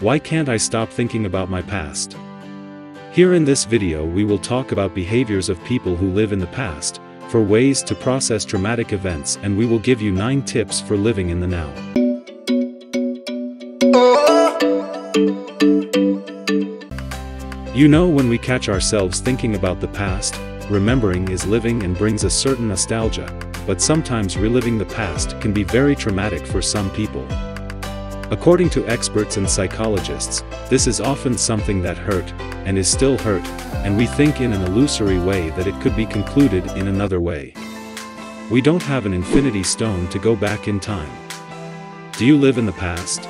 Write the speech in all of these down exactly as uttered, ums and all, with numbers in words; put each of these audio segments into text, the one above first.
Why can't I stop thinking about my past? Here in this video we will talk about behaviors of people who live in the past, for ways to process traumatic events, and we will give you nine tips for living in the now. You know, when we catch ourselves thinking about the past, remembering is living and brings a certain nostalgia, but sometimes reliving the past can be very traumatic for some people. According to experts and psychologists, this is often something that hurt, and is still hurt, and we think in an illusory way that it could be concluded in another way. We don't have an infinity stone to go back in time. Do you live in the past?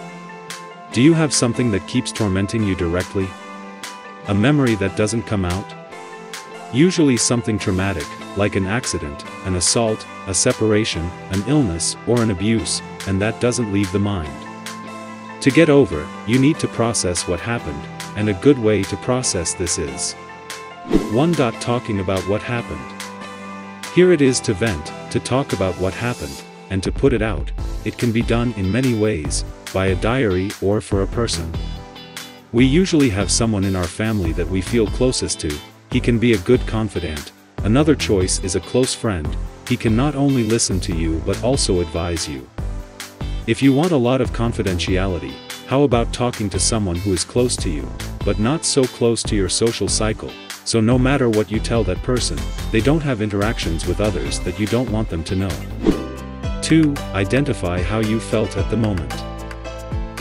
Do you have something that keeps tormenting you directly? A memory that doesn't come out? Usually something traumatic, like an accident, an assault, a separation, an illness, or an abuse, and that doesn't leave the mind. To get over, you need to process what happened, and a good way to process this is one Talking about what happened. Here it is to vent, to talk about what happened, and to put it out. It can be done in many ways, by a diary or for a person. We usually have someone in our family that we feel closest to. He can be a good confidant. Another choice is a close friend. He can not only listen to you but also advise you. If you want a lot of confidentiality, how about talking to someone who is close to you, but not so close to your social cycle, so no matter what you tell that person, they don't have interactions with others that you don't want them to know. two Identify how you felt at the moment.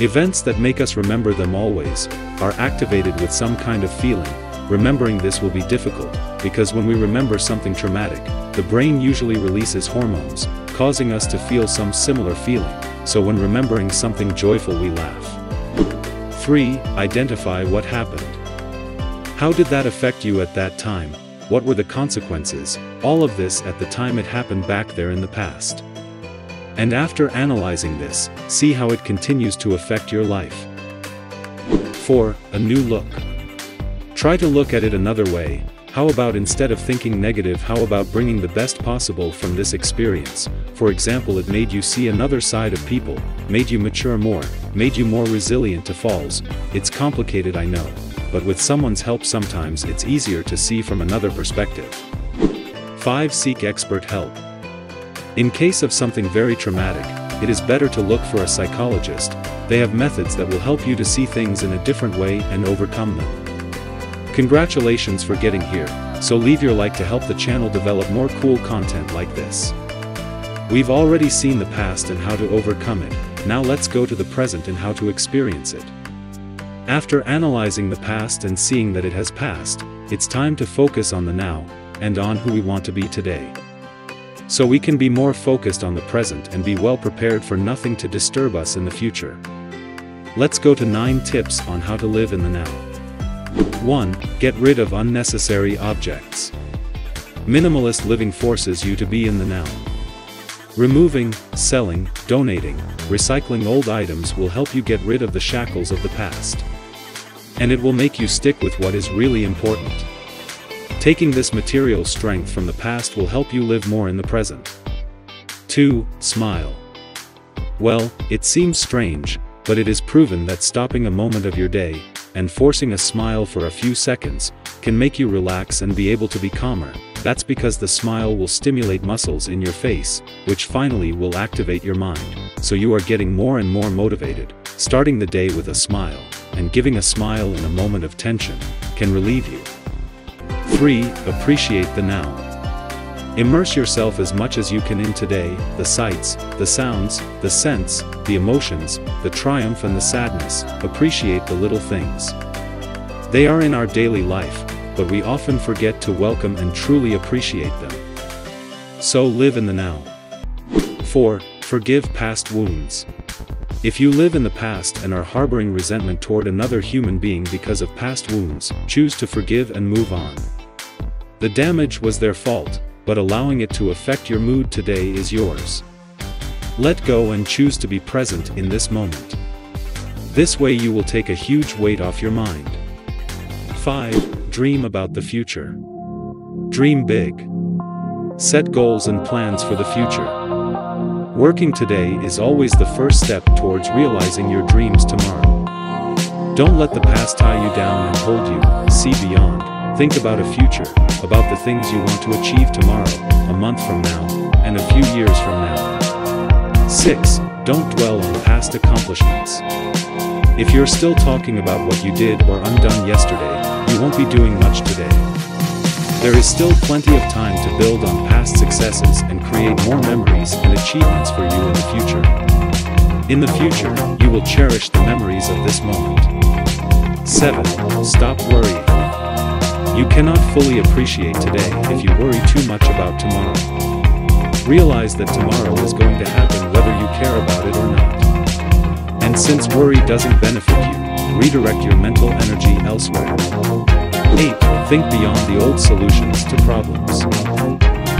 Events that make us remember them always are activated with some kind of feeling. Remembering this will be difficult, because when we remember something traumatic, the brain usually releases hormones, causing us to feel some similar feeling, so when remembering something joyful we laugh. three Identify what happened. How did that affect you at that time? What were the consequences? All of this at the time it happened back there in the past. And after analyzing this, see how it continues to affect your life. four A new look. Try to look at it another way. How about instead of thinking negative, how about bringing the best possible from this experience? For example, it made you see another side of people, made you mature more, made you more resilient to falls. It's complicated, I know, but with someone's help sometimes it's easier to see from another perspective. five Seek expert help. In case of something very traumatic, it is better to look for a psychologist. They have methods that will help you to see things in a different way and overcome them. Congratulations for getting here, so leave your like to help the channel develop more cool content like this. We've already seen the past and how to overcome it, now let's go to the present and how to experience it. After analyzing the past and seeing that it has passed, it's time to focus on the now, and on who we want to be today. So we can be more focused on the present and be well prepared for nothing to disturb us in the future. Let's go to nine tips on how to live in the now. one Get rid of unnecessary objects. Minimalist living forces you to be in the now. Removing, selling, donating, recycling old items will help you get rid of the shackles of the past. And it will make you stick with what is really important. Taking this material strength from the past will help you live more in the present. two Smile. Well, it seems strange, but it is proven that stopping a moment of your day, and forcing a smile for a few seconds, can make you relax and be able to be calmer. That's because the smile will stimulate muscles in your face, which finally will activate your mind, so you are getting more and more motivated. Starting the day with a smile, and giving a smile in a moment of tension, can relieve you. three Appreciate the now. Immerse yourself as much as you can in today, the sights, the sounds, the scents, the emotions, the triumph and the sadness. Appreciate the little things. They are in our daily life, but we often forget to welcome and truly appreciate them. So live in the now. four Forgive past wounds. If you live in the past and are harboring resentment toward another human being because of past wounds, choose to forgive and move on. The damage was their fault, but allowing it to affect your mood today is yours. Let go and choose to be present in this moment. This way you will take a huge weight off your mind. five Dream about the future. Dream big. Set goals and plans for the future. Working today is always the first step towards realizing your dreams tomorrow. Don't let the past tie you down and hold you. See beyond. Think about a future, about the things you want to achieve tomorrow, a month from now, and a few years from now. six. Don't dwell on past accomplishments. If you're still talking about what you did or undone yesterday, you won't be doing much today. There is still plenty of time to build on past successes and create more memories and achievements for you in the future. In the future, you will cherish the memories of this moment. seven. Stop worrying. You cannot fully appreciate today if you worry too much about tomorrow. Realize that tomorrow is going to happen whether you care about it or not. And since worry doesn't benefit you, redirect your mental energy elsewhere. eight. Think beyond the old solutions to problems.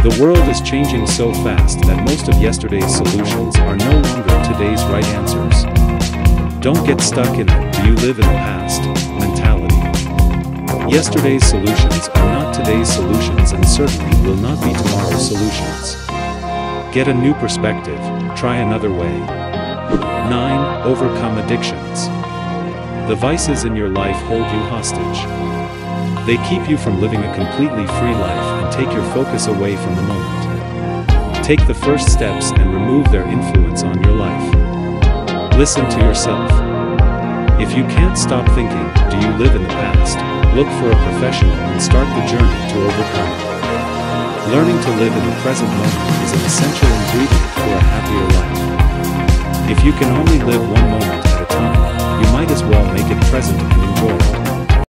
The world is changing so fast that most of yesterday's solutions are no longer today's right answers. Don't get stuck in it. Do you live in the past mentality? Yesterday's solutions are not today's solutions and certainly will not be tomorrow's solutions. Get a new perspective, try another way. nine. Overcome addictions. The vices in your life hold you hostage. They keep you from living a completely free life and take your focus away from the moment. Take the first steps and remove their influence on your life. Listen to yourself. If you can't stop thinking, do you live in the past? Look for a professional and start the journey to overcome it. Learning to live in the present moment is an essential ingredient for a happier life. If you can only live one moment at a time, you might as well make it present and enjoy it.